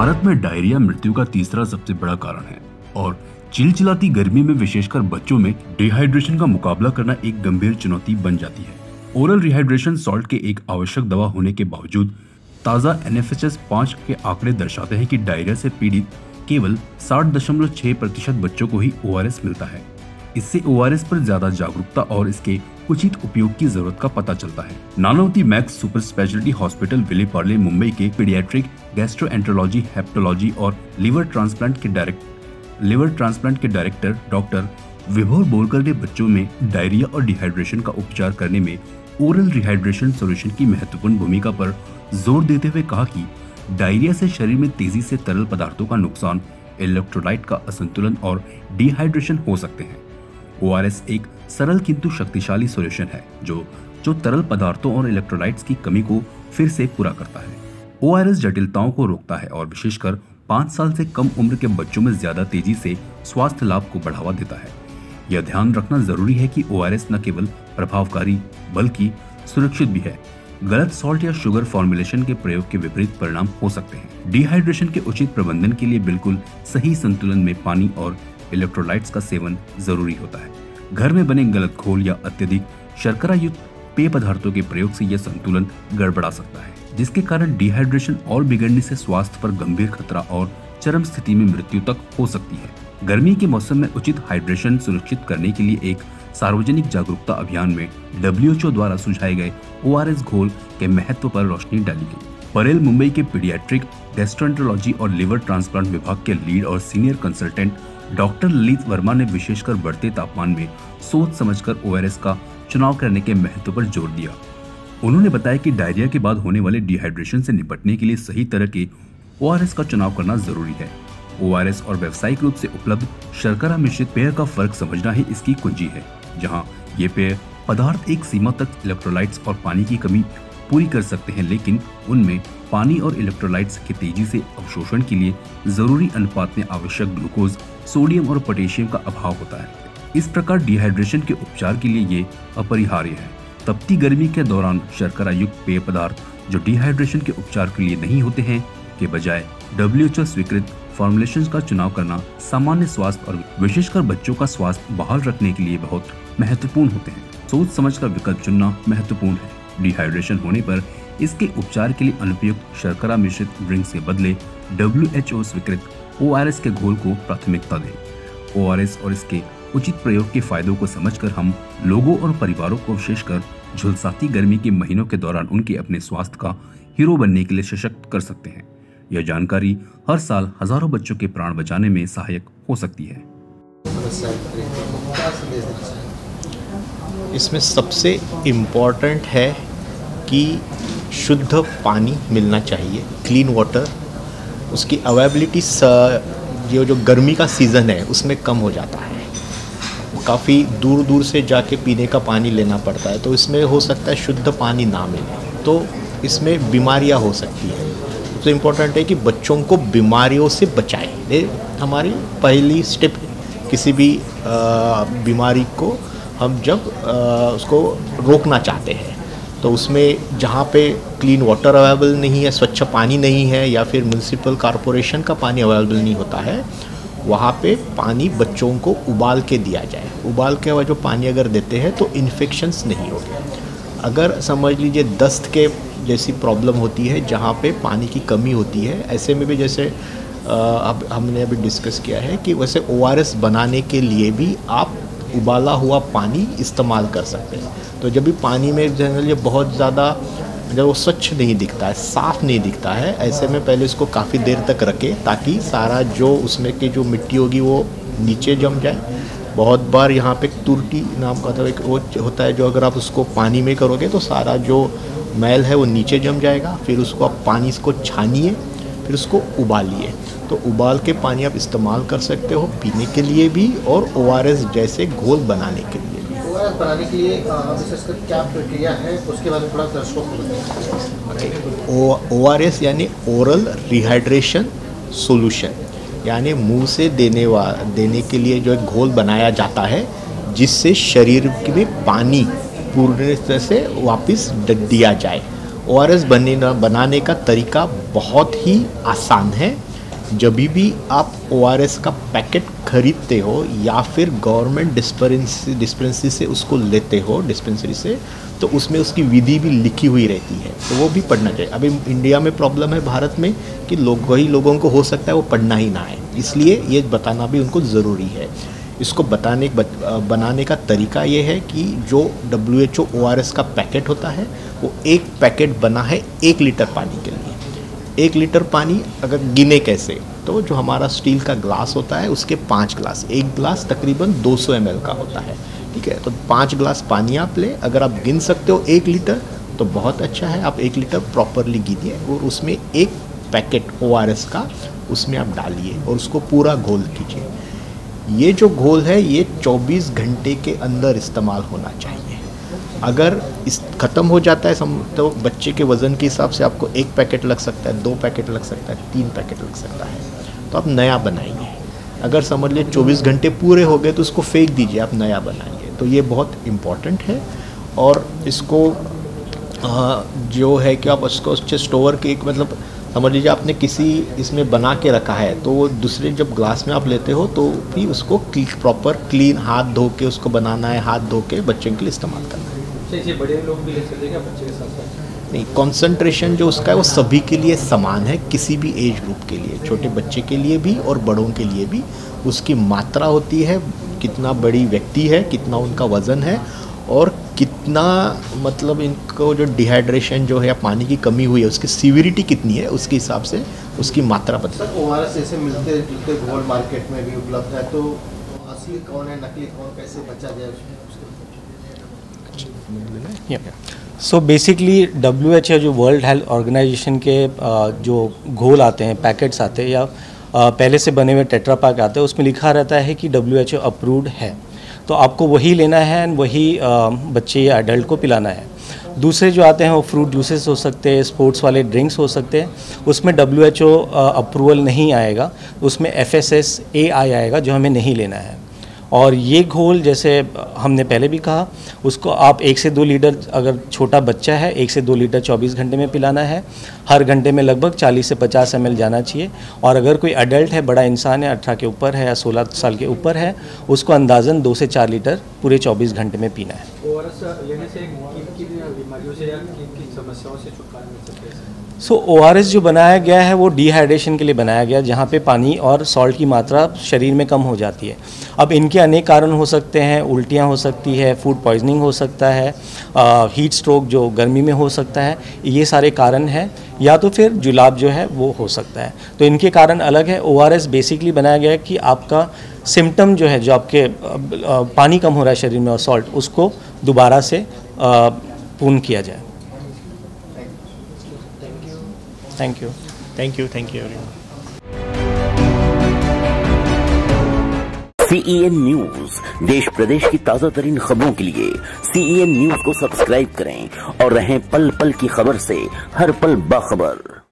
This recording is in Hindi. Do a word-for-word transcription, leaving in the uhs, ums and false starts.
भारत में डायरिया मृत्यु का तीसरा सबसे बड़ा कारण है और चिलचिलाती गर्मी में विशेषकर बच्चों में डिहाइड्रेशन का मुकाबला करना एक गंभीर चुनौती बन जाती है। ओरल रिहाइड्रेशन सॉल्ट के एक आवश्यक दवा होने के बावजूद ताज़ा एन एफ एस एस पाँच के आंकड़े दर्शाते हैं कि डायरिया से पीड़ित केवल साठ दशमलव छह प्रतिशत बच्चों को ही ओ आर एस मिलता है। इससे ओ आर एस पर ज्यादा जागरूकता और इसके उचित उपयोग की जरूरत का पता चलता है। Nanavati Max super speciality hospital Vile Parle Mumbai के पीडियाट्रिक गैस्ट्रोएंटरोलॉजी, हेपेटोलॉजी और लिवर ट्रांसप्लांट के डायरेक्ट लिवर ट्रांसप्लांट के डायरेक्टर डॉक्टर विभोर बोलकर ने बच्चों में डायरिया और डिहाइड्रेशन का उपचार करने में ओरल रिहाइड्रेशन सोल्यूशन की महत्वपूर्ण भूमिका पर जोर देते हुए कहा कि डायरिया से शरीर में तेजी से तरल पदार्थों का नुकसान, इलेक्ट्रोलाइट का असंतुलन और डिहाइड्रेशन हो सकते हैं। ओ आर एस एक सरल किंतु शक्तिशाली सॉल्यूशन है जो जो तरल पदार्थों और इलेक्ट्रोलाइट्स की कमी को फिर से पूरा करता है। ओ आर एस जटिलताओं को रोकता है और विशेषकर पाँच साल से कम उम्र के बच्चों में ज्यादा तेजी से स्वास्थ्य लाभ को बढ़ावा देता है। यह ध्यान रखना जरूरी है कि ओ आर एस न केवल प्रभावकारी बल्कि सुरक्षित भी है। गलत सॉल्ट या शुगर फॉर्मुलेशन के प्रयोग के विपरीत परिणाम हो सकते हैं। डिहाइड्रेशन के उचित प्रबंधन के लिए बिल्कुल सही संतुलन में पानी और इलेक्ट्रोलाइट्स का सेवन जरूरी होता है। घर में बने गलत घोल या अत्यधिक शर्करा युक्त पेय पदार्थों के प्रयोग से यह संतुलन गड़बड़ा सकता है, जिसके कारण डिहाइड्रेशन और बिगड़ने से स्वास्थ्य पर गंभीर खतरा और चरम स्थिति में मृत्यु तक हो सकती है। गर्मी के मौसम में उचित हाइड्रेशन सुनिश्चित करने के लिए एक सार्वजनिक जागरूकता अभियान में डब्ल्यू एच ओ द्वारा सुझाए गए ओ आर एस घोल के महत्व पर रोशनी डाली गई। परेल मुंबई के पीडियाट्रिक गैस्ट्रोएंटरोलॉजी और लिवर ट्रांसप्लांट विभाग के लीड और senior consultant doctor Lalit Verma ने विशेषकर बढ़ते तापमान में सोच समझकर ओ आर एस का चुनाव करने के महत्व पर जोर दिया। उन्होंने बताया कि डायरिया के बाद होने वाले डिहाइड्रेशन से निपटने के लिए सही तरह के ओ आर एस का चुनाव करना जरूरी है। ओ आर एस और व्यावसायिक रूप से उपलब्ध शर्करा मिश्रित पेय का फर्क समझना ही इसकी कुंजी है, जहां ये पेय पदार्थ एक सीमा तक इलेक्ट्रोलाइट्स और पानी की कमी पूरी कर सकते हैं, लेकिन उनमें पानी और इलेक्ट्रोलाइट्स के तेजी से अवशोषण के लिए जरूरी अनुपात में आवश्यक ग्लूकोज, सोडियम और पोटेशियम का अभाव होता है। इस प्रकार डिहाइड्रेशन के उपचार के लिए ये अपरिहार्य है। तपती गर्मी के दौरान शर्करा युक्त पेय पदार्थ जो डिहाइड्रेशन के उपचार के लिए नहीं होते हैं के बजाय डब्ल्यू एच ओ स्वीकृत फॉर्मुलेशन का चुनाव करना सामान्य स्वास्थ्य और विशेषकर बच्चों का स्वास्थ्य बहाल रखने के लिए बहुत महत्वपूर्ण होते हैं। सोच समझ कर विकल्प चुनना महत्वपूर्ण है। डिहाइड्रेशन होने पर इसके उपचार के लिए अनुपयुक्त शर्करा मिश्रित ड्रिंक्स के बदले डब्ल्यू एच ओ स्वीकृत ओ आर एस के घोल को प्राथमिकता दें। ओ आर एस और इसके उचित प्रयोग के फायदों को समझकर हम लोगों और परिवारों को विशेषकर झुलसाती गर्मी के महीनों के दौरान उनके अपने स्वास्थ्य का हीरो बनने के लिए सशक्त कर सकते हैं। यह जानकारी हर साल हजारों बच्चों के प्राण बचाने में सहायक हो सकती है। इसमें सबसे इम्पॉर्टेंट है कि शुद्ध पानी मिलना चाहिए, क्लीन वाटर। उसकी अवेलेबिलिटी जो जो गर्मी का सीज़न है उसमें कम हो जाता है। काफ़ी दूर दूर से जाके पीने का पानी लेना पड़ता है, तो इसमें हो सकता है शुद्ध पानी ना मिले, तो इसमें बीमारियां हो सकती है। तो इम्पोर्टेंट है कि बच्चों को बीमारियों से बचाएं। ये हमारी पहली स्टेप। किसी भी बीमारी को हम जब आ, उसको रोकना चाहते हैं तो उसमें जहाँ पे क्लीन वाटर अवेलेबल नहीं है, स्वच्छ पानी नहीं है या फिर म्यूनसिपल कॉरपोरेशन का पानी अवेलेबल नहीं होता है, वहाँ पे पानी बच्चों को उबाल के दिया जाए। उबाल के हुआ जो पानी अगर देते हैं तो इन्फेक्शंस नहीं होंगे। अगर समझ लीजिए दस्त के जैसी प्रॉब्लम होती है जहाँ पे पानी की कमी होती है, ऐसे में भी जैसे अब हमने अभी डिस्कस किया है कि वैसे ओ आर एस बनाने के लिए भी आप उबाला हुआ पानी इस्तेमाल कर सकते हैं। तो जब भी पानी में जनरली बहुत ज़्यादा जब वो स्वच्छ नहीं दिखता है, साफ़ नहीं दिखता है, ऐसे में पहले इसको काफ़ी देर तक रखें ताकि सारा जो उसमें की जो मिट्टी होगी वो नीचे जम जाए। बहुत बार यहाँ पे तुर्टी नाम का एक वो होता है, जो अगर आप उसको पानी में करोगे तो सारा जो मैल है वो नीचे जम जाएगा। फिर उसको आप पानी को छानिए, फिर उसको उबालिए। तो उबाल के पानी आप इस्तेमाल कर सकते हो पीने के लिए भी और ओ आर एस जैसे घोल बनाने के लिए भी। ओ आर एस बनाने के लिए विशेषकर क्या प्रक्रिया है उसके बारे में थोड़ा दर्शकों को बताइए। ओ आर एस यानी ओरल रिहाइड्रेशन सॉल्यूशन, यानी मुंह से देने वा देने के लिए जो एक घोल बनाया जाता है जिससे शरीर में पानी पूरी तरह से वापस दिया जाए। ओ आर एस बनने बनाने का तरीका बहुत ही आसान है। जब भी आप ओआरएस का पैकेट खरीदते हो या फिर गवर्नमेंट डिस्पेंसरी डिस्पेंसरी से उसको लेते हो डिस्पेंसरी से, तो उसमें उसकी विधि भी लिखी हुई रहती है, तो वो भी पढ़ना चाहिए। अभी इंडिया में प्रॉब्लम है भारत में कि लोग वही लोगों को हो सकता है वो पढ़ना ही ना आए, इसलिए ये बताना भी उनको ज़रूरी है। इसको बताने बनाने का तरीका ये है कि जो डब्ल्यू एच ओ ओआरएस का पैकेट होता है वो एक पैकेट बना है एक लीटर पानी के लिए। एक लीटर पानी अगर गिने कैसे, तो जो हमारा स्टील का ग्लास होता है उसके पाँच ग्लास, एक ग्लास तकरीबन दो सौ एम एल का होता है, ठीक है। तो पाँच ग्लास पानी आप ले, अगर आप गिन सकते हो एक लीटर तो बहुत अच्छा है, आप एक लीटर प्रॉपरली गिनिए और उसमें एक पैकेट ओआरएस का उसमें आप डालिए और उसको पूरा घोल कीजिए। ये जो घोल है ये चौबीस घंटे के अंदर इस्तेमाल होना चाहिए। अगर इस ख़त्म हो जाता है सम तो बच्चे के वज़न के हिसाब से आपको एक पैकेट लग सकता है, दो पैकेट लग सकता है, तीन पैकेट लग सकता है, तो आप नया बनाएंगे। अगर समझ लें चौबीस घंटे पूरे हो गए तो उसको फेंक दीजिए, आप नया बनाएंगे। तो ये बहुत इम्पॉर्टेंट है। और इसको जो है कि आप उसको अच्छे स्टोर के एक मतलब समझ लीजिए आपने किसी इसमें बना के रखा है, तो वो दूसरे जब ग्लास में आप लेते हो तो भी उसको प्रॉपर क्लीन हाथ धो के उसको बनाना है, हाथ धो के बच्चों के लिए इस्तेमाल करना है। ये बड़े लोग भी ले सकते हैं क्या बच्चे के साथ साथ? नहीं, कॉन्सेंट्रेशन जो उसका है वो सभी के लिए समान है, किसी भी एज ग्रुप के लिए, छोटे बच्चे के लिए भी और बड़ों के लिए भी। उसकी मात्रा होती है कितना बड़ी व्यक्ति है, कितना उनका वज़न है और कितना मतलब इनको जो डिहाइड्रेशन जो है या पानी की कमी हुई है उसकी सीविरिटी कितनी है, उसके हिसाब से उसकी मात्रा बता। ओआरएस ऐसे मिलते जुलते घोल मार्केट में भी उपलब्ध है, तो असली कौन है नकली कौन, कैसे बचा जाए? So basically W H O जो वर्ल्ड हेल्थ ऑर्गेनाइजेशन के जो घोल आते हैं, पैकेट्स आते हैं या पहले से बने हुए टेट्रा पैक आते हैं, उसमें लिखा रहता है कि डब्ल्यू एच ओ अप्रूव्ड है, तो आपको वही लेना है एंड वही बच्चे या एडल्ट को पिलाना है। दूसरे जो आते हैं वो फ्रूट जूसेस हो सकते हैं, स्पोर्ट्स वाले ड्रिंक्स हो सकते हैं, उसमें डब्ल्यू एच ओ अप्रूवल नहीं आएगा, उसमें F S S A I आएगा जो हमें नहीं लेना है। और ये घोल जैसे हमने पहले भी कहा, उसको आप एक से दो लीटर, अगर छोटा बच्चा है एक से दो लीटर चौबीस घंटे में पिलाना है, हर घंटे में लगभग चालीस से पचास एम एल जाना चाहिए। और अगर कोई अडल्ट है, बड़ा इंसान है, अठारह के ऊपर है या सोलह साल के ऊपर है, उसको अंदाजन दो से चार लीटर पूरे चौबीस घंटे में पीना है। सो ओआरएस जो बनाया गया है वो डिहाइड्रेशन के लिए बनाया गया, जहाँ पे पानी और सॉल्ट की मात्रा शरीर में कम हो जाती है। अब इनके अनेक कारण हो सकते हैं, उल्टियाँ हो सकती है, फूड पॉइजनिंग हो सकता है, आ, हीट स्ट्रोक जो गर्मी में हो सकता है, ये सारे कारण हैं, या तो फिर जुलाब जो है वो हो सकता है, तो इनके कारण अलग है। ओआरएस बेसिकली बनाया गया है कि आपका सिम्टम जो है, जो आपके पानी कम हो रहा है शरीर में और सॉल्ट, उसको दोबारा से पूर्ण किया जाए। Thank you. Thank you. Thank you everyone. C E N News, देश प्रदेश की ताज़ा तरीन खबरों के लिए C E N News को सब्सक्राइब करें और रहें पल पल की खबर से, हर पल बाखबर।